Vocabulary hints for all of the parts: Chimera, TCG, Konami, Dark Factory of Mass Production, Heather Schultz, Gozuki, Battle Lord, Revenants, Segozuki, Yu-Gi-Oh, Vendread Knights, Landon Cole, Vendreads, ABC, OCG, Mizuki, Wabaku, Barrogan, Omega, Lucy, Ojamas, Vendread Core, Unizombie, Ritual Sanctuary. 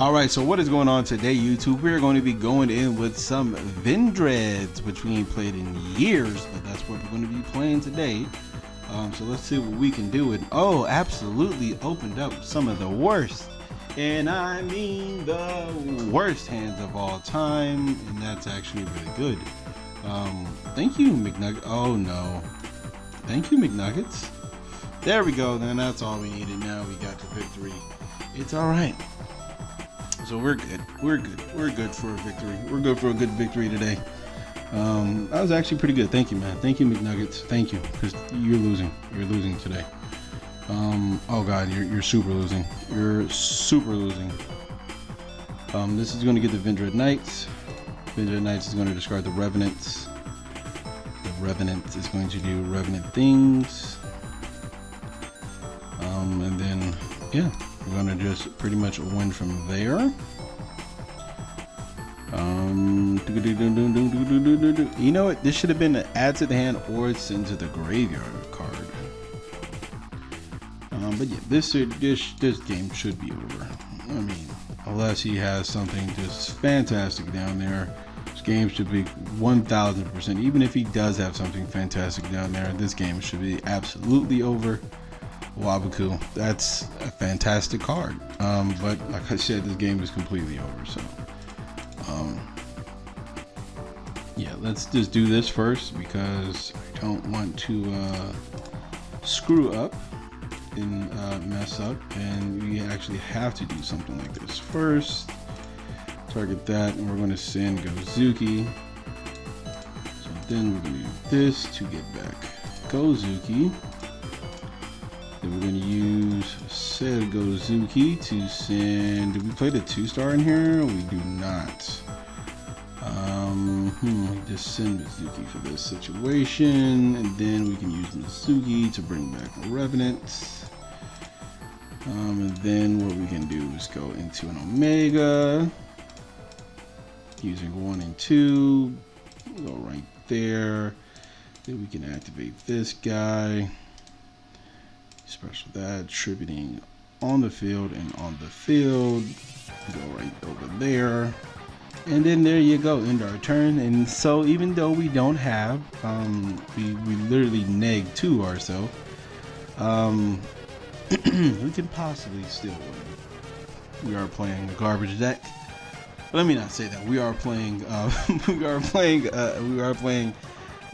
Alright, so what is going on today, YouTube? We're going to be going in with some Vendreads, which we ain't played in years, but that's what we're going to be playing today. So let's see what we can do. And oh, absolutely opened up some of the worst, and I mean the worst hands of all time, and that's actually really good. Thank you, McNuggets. Oh no. Thank you, McNuggets. There we go, then that's all we needed. Now we got the victory. It's alright. So we're good. We're good. We're good for a victory. We're good for a good victory today. That was actually pretty good. Thank you, man. Thank you, McNuggets. Thank you, because you're losing. You're losing today. Oh God, you're super losing. You're super losing. This is going to get the Vendread Knights. Vendread Knights is going to discard the Revenants. The Revenants is going to do Revenant things. And then, yeah. We're going to just pretty much win from there. You know what? This should have been an add to the hand or send to the graveyard card. But yeah, this game should be over. I mean, unless he has something just fantastic down there, this game should be 1000%. Even if he does have something fantastic down there, this game should be absolutely over. Wabaku, that's a fantastic card, but like I said, this game is completely over, so yeah, let's just do this first because I don't want to screw up and mess up, and we actually have to do something like this first. Target that, and we're going to send Gozuki, so then we're going to do this to get back Gozuki. Then we're going to use Segozuki to send. Did we play the 2-star in here? We do not. Just send Mizuki for this situation. And then we can use Mizuki to bring back Revenants. And then what we can do is go into an Omega. Using 1 and 2. We'll go right there. Then we can activate this guy. Special that, tributing on the field and on the field. Go right over there. And then there you go, end our turn. And so even though we don't have, we literally neg 2 ourselves, we can possibly still win. We are playing a garbage deck. Let me not say that. We are playing,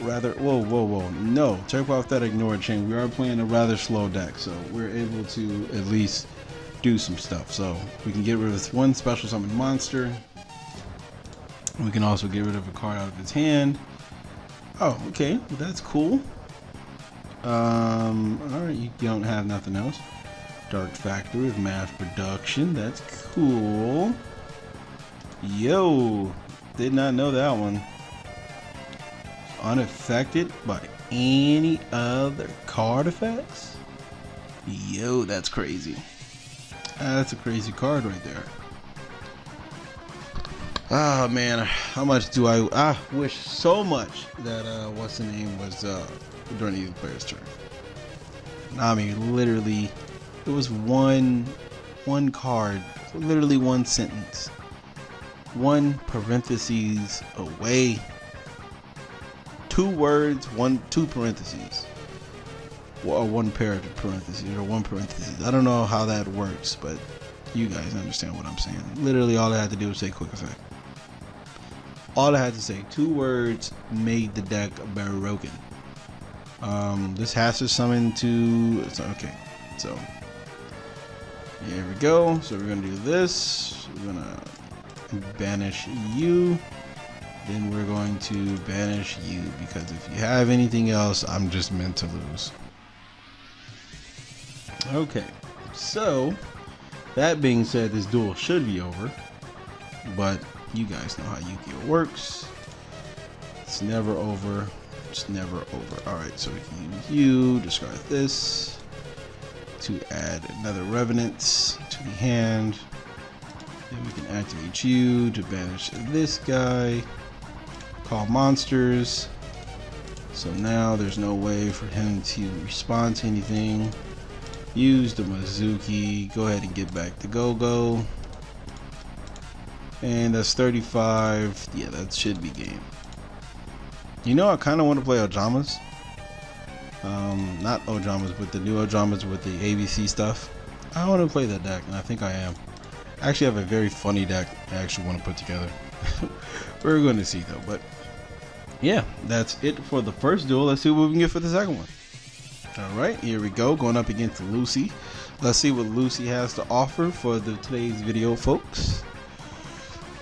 rather, whoa, no, check off that ignore chain. We are playing a rather slow deck, so we're able to at least do some stuff. So we can get rid of this one special summon monster. We can also get rid of a card out of his hand. Oh, okay, well, that's cool. All right, you don't have nothing else. Dark Factory of Mass Production, that's cool. Yo, did not know that one. Unaffected by any other card effects? Yo, that's crazy. That's a crazy card right there. Ah, man, how much do I wish so much that what's the name was during the player's turn. I mean, literally, it was one card, literally one sentence, one parentheses away. 2 words, 2 parentheses, or 1 pair of parentheses, or 1 parenthesis. I don't know how that works, but you guys understand what I'm saying. Literally, all I had to do was say quick effect. All I had to say, 2 words, made the deck Barrogan. This has to summon to. It's okay, so here we go. So we're gonna do this. We're gonna banish you. Then we're going to banish you, because if you have anything else, I'm just meant to lose. Okay, so that being said, this duel should be over, but you guys know how Yu-Gi-Oh works. It's never over. It's never over. All right, so we can use you, discard this to add another Revenant to the hand. Then we can activate you to banish this guy. Call monsters, so now there's no way for him to respond to anything. Use the Mizuki, go ahead and get back the go-go. And that's 35. Yeah, that should be game. You know, I kind of want to play Ojamas. Not Ojamas, but the new Ojamas with the ABC stuff. I want to play that deck, and I think I am. I actually have a very funny deck I actually want to put together. We're going to see, though. But yeah, that's it for the first duel. Let's see what we can get for the second one. All right, here we go. Going up against Lucy. Let's see what Lucy has to offer for today's video, folks.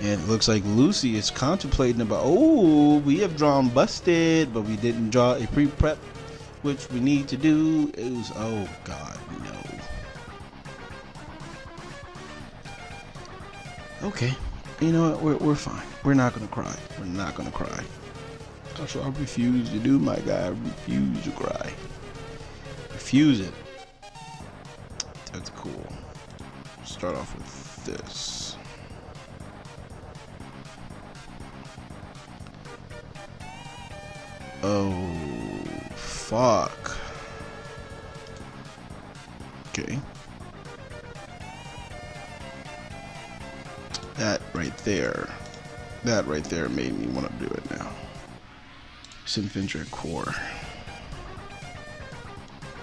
And it looks like Lucy is contemplating about, oh, we have drawn busted, but we didn't draw a pre-prep, which we need to do. It was, oh God, no. Okay, you know what, we're fine. We're not gonna cry, we're not gonna cry. That's what I refuse to do, my guy. I refuse to cry. Refuse it. That's cool. Start off with this. Oh, fuck. Okay. That right there made me want to do it now. Vendread Core.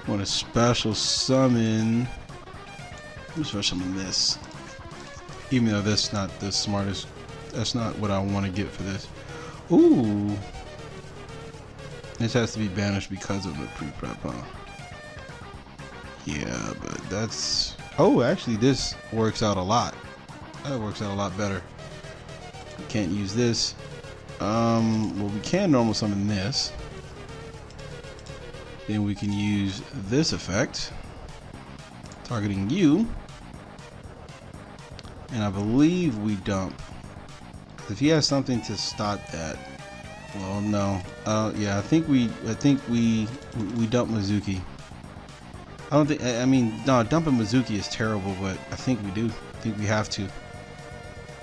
Want to special summon. I'm special summon this. Even though that's not the smartest, that's not what I want to get for this. Ooh. This has to be banished because of the pre-prep, huh? Yeah, but that's... Oh, actually, this works out a lot. That works out a lot better. We can't use this. Well, we can normal summon this. Then we can use this effect. Targeting you. And I believe we dump. If he has something to stop that... Well, no. Yeah, I think we dump Mizuki. I don't think. I mean, no, dumping Mizuki is terrible, but I think we do. I think we have to.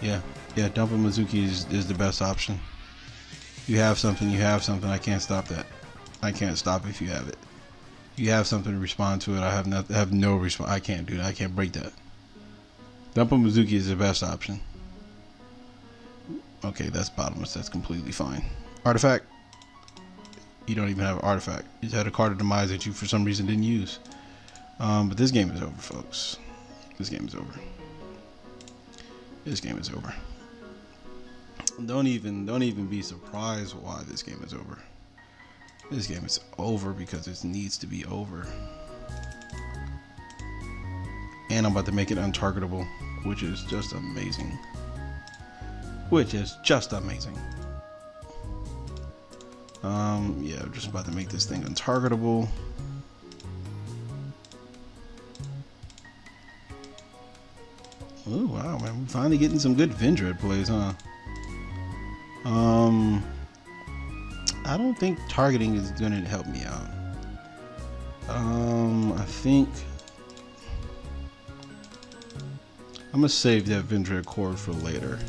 Yeah, yeah, dumping Mizuki is the best option. You have something. You have something. I can't stop that. I can't stop if you have it. You have something to respond to it. I have not. I have no response. I can't do that. I can't break that. Dumping Mizuki is the best option. Okay, that's bottomless. That's completely fine. Artifact. You don't even have an artifact. You had a card of demise that you for some reason didn't use. But this game is over, folks. This game is over. This game is over. Don't even be surprised why this game is over. This game is over because it needs to be over. And I'm about to make it untargetable, which is just amazing. Which is just amazing. Yeah, I'm just about to make this thing untargetable. Oh wow, man, we're finally getting some good Vendread plays, huh? I don't think targeting is gonna help me out. I think I'm gonna save that Vendread Core for later.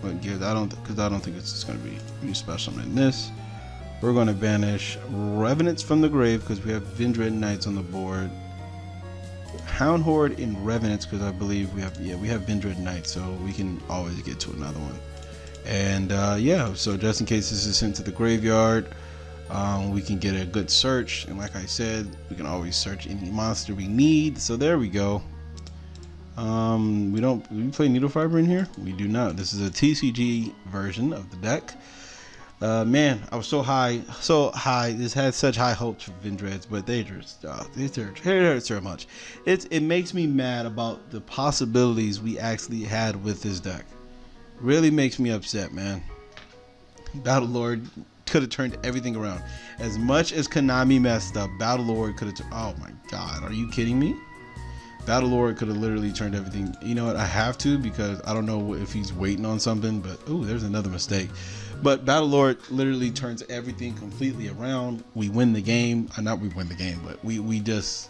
But yeah, I don't think it's gonna be any special in this. We're going to banish Revenants from the grave because we have Vendread Knights on the board. Hound Horde and Revenants because I believe we have Vendread Knights, so we can always get to another one. And yeah, so just in case this is sent to the graveyard, we can get a good search. And like I said, we can always search any monster we need. So there we go. We play Needle Fiber in here? We do not. This is a TCG version of the deck. Man, I was so high. This had such high hopes for Vendreads, but they just, it hurts so much. It makes me mad about the possibilities we actually had with this deck. Really makes me upset, man. Battle Lord could have turned everything around. As much as Konami messed up, Battle Lord could have, oh my God, are you kidding me? Battle Lord could have literally turned everything. You know what? I have to because I don't know if he's waiting on something, but oh, there's another mistake. But Battle Lord literally turns everything completely around. We win the game. Not we win the game, but we're just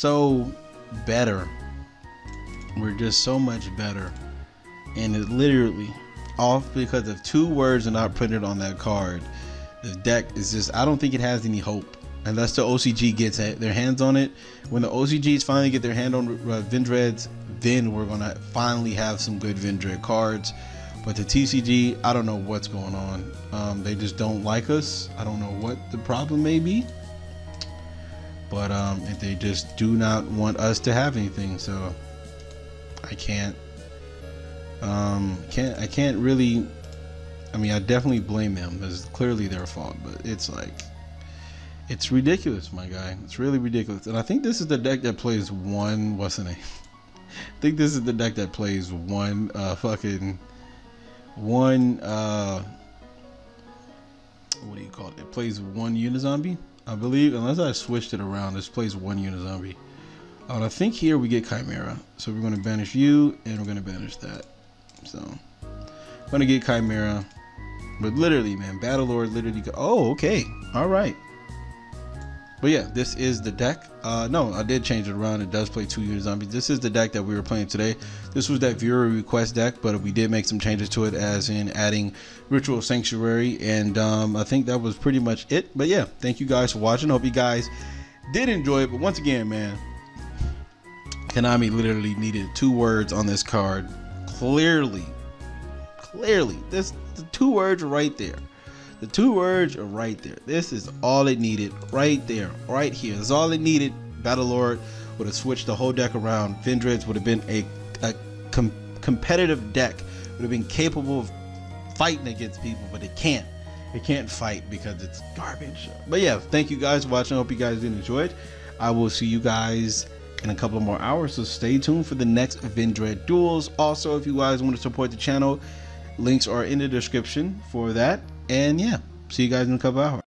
so better. We're just so much better. And it literally off because of two words are not printed on that card. The deck is just, I don't think it has any hope. unless the OCG gets their hands on it. When the OCGs finally get their hand on Vendreads, then we're gonna finally have some good Vendread cards. But the TCG, I don't know what's going on. They just don't like us. I don't know what the problem may be, but they just do not want us to have anything. So I can't really. I mean, I definitely blame them. It's clearly their fault, but it's like, it's ridiculous, my guy. It's really ridiculous. And I think this is the deck that plays one, what's the name? I think this is the deck that plays one what do you call it? It plays one Unizombie, I believe, unless I switched it around. This plays one Unizombie. And I think here we get Chimera. So we're gonna banish you, and we're gonna banish that. So I'm gonna get Chimera. But literally, man, Battle Lord literally go, oh, okay, all right. But yeah, this is the deck. No, I did change it around. It does play two Unizombies. This is the deck that we were playing today. This was that viewer request deck, but we did make some changes to it, as in adding Ritual Sanctuary, and I think that was pretty much it. But yeah, thank you guys for watching. Hope you guys did enjoy it. But once again, man, Konami literally needed two words on this card. Clearly, this, the two words right there. The two words are right there. This is all it needed right there, right here. This is all it needed. Battle Lord would have switched the whole deck around. Vendreads would have been a competitive deck. Would have been capable of fighting against people, but it can't. It can't fight because it's garbage. But yeah, thank you guys for watching. I hope you guys did enjoy it. I will see you guys in a couple of more hours, so stay tuned for the next Vendread duels. Also, if you guys want to support the channel, links are in the description for that. And yeah, see you guys in a couple hours.